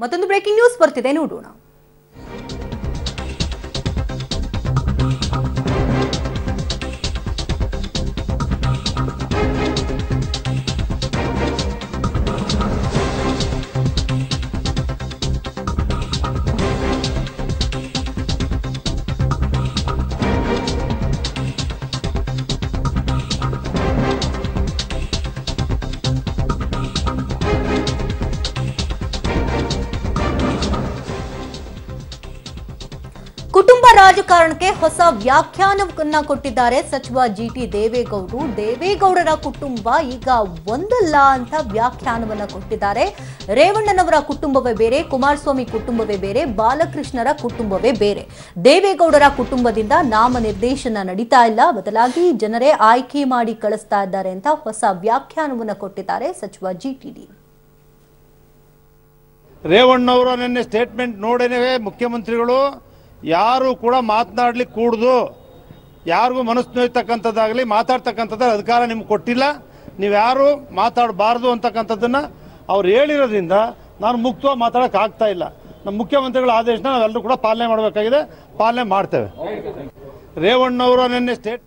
ಮತ್ತೊಂದು breaking news ಬರ್ತಿದೆ ನೋಡೋಣ. ರಾಜಕಾರಣಕ್ಕೆ ಹೊಸ ವ್ಯಾಖ್ಯಾನವನ್ನ ಕೊಟ್ಟಿದ್ದಾರೆ ಸಚಿವ ಜಿಟಿ ದೇವೇಗೌಡರು. ದೇವೇಗೌಡರ ಕುಟುಂಬ ಈಗ ಒಂದಲ್ಲ ಅಂತ ವ್ಯಾಖ್ಯಾನವನ್ನ ಕೊಟ್ಟಿದ್ದಾರೆ. ರೇವಣ್ಣನವರ ಕುಟುಂಬವೇ ಬೇರೆ, ಕುಮಾರಸ್ವಾಮಿ ಕುಟುಂಬವೇ ಬೇರೆ, ಬಾಲಕೃಷ್ಣರ ಕುಟುಂಬವೇ ಬೇರೆ. ದೇವೇಗೌಡರ ಕುಟುಂಬದಿಂದ ನಾಮ ನಿರ್ದೇಶನ ನಡೀತಾ ಇಲ್ಲ, ಬದಲಾಗಿ ಜನರೇ ಆಯ್ಕೆ ಮಾಡಿ ಕಳಿಸ್ತಾ ಇದ್ದಾರೆ ಅಂತ ಹೊಸ ವ್ಯಾಖ್ಯಾನವನ್ನ ಕೊಟ್ಟಿದ್ದಾರೆ ಸಚಿವ ಜಿಟಿಡಿ ರೇವಣ್ಣನವರ ನಿನ್ನೆ ಸ್ಟೇಟ್ಮೆಂಟ್ ನೋಡೇನೆ ಮುಖ್ಯಮಂತ್ರಿಗಳು ಯಾರು ಕೂಡ ಮಾತನಾಡ್ಲಿಕ್ಕೆ ಕೂಡ್ದು, ಯಾರಿಗೂ ಮನಸ್ಸು ನೋಯ್ತಕ್ಕಂಥದ್ದಾಗಲಿ ಮಾತಾಡ್ತಕ್ಕಂಥದ್ದು ಅಧಿಕಾರ ನಿಮ್ಗೆ ಕೊಟ್ಟಿಲ್ಲ, ನೀವ್ಯಾರು ಮಾತಾಡಬಾರ್ದು ಅಂತಕ್ಕಂಥದ್ದನ್ನು ಅವ್ರು ಹೇಳಿರೋದ್ರಿಂದ ನಾನು ಮುಕ್ತವಾಗಿ ಮಾತಾಡೋಕ್ಕಾಗ್ತಾ ಇಲ್ಲ. ನಮ್ಮ ಮುಖ್ಯಮಂತ್ರಿಗಳ ಆದೇಶನ ನಾವೆಲ್ಲರೂ ಕೂಡ ಪಾಲನೆ ಮಾಡಬೇಕಾಗಿದೆ, ಪಾಲನೆ ಮಾಡ್ತೇವೆ. ರೇವಣ್ಣನವರು ನಿನ್ನೆ ಸ್ಟೇಟ್